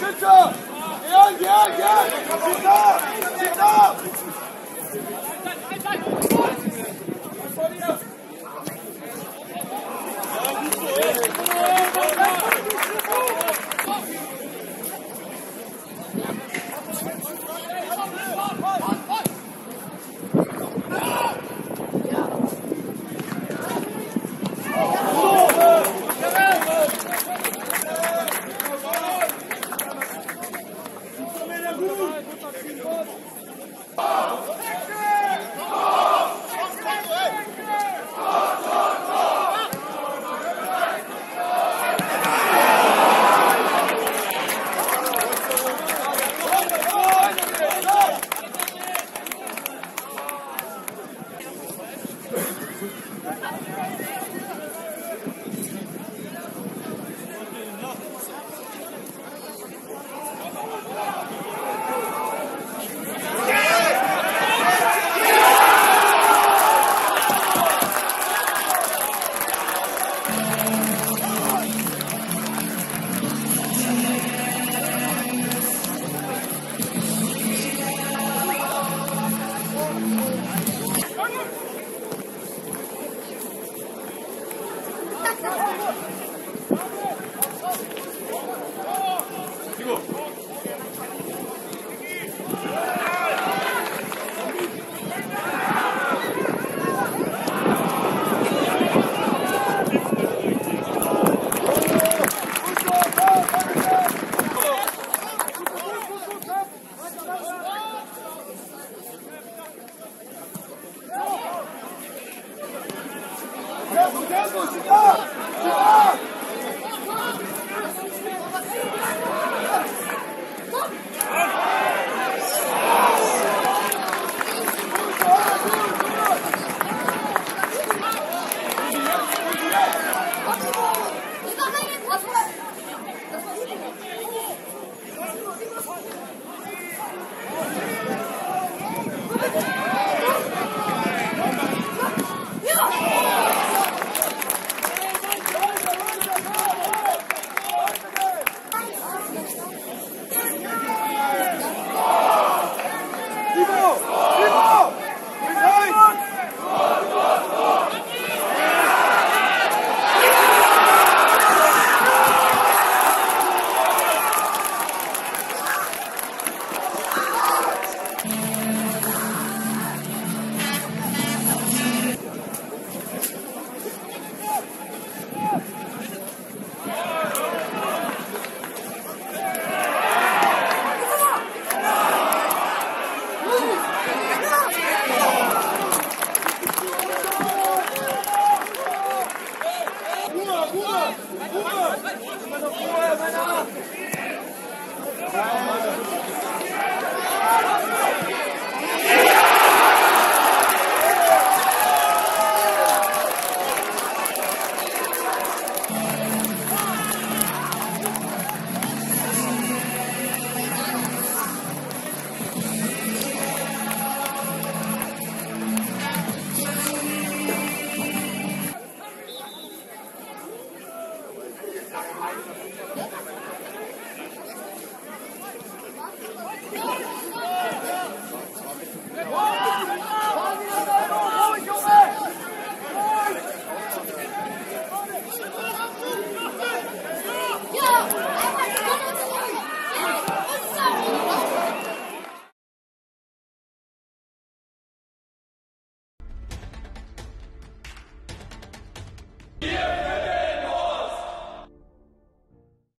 Sit up! Sit up!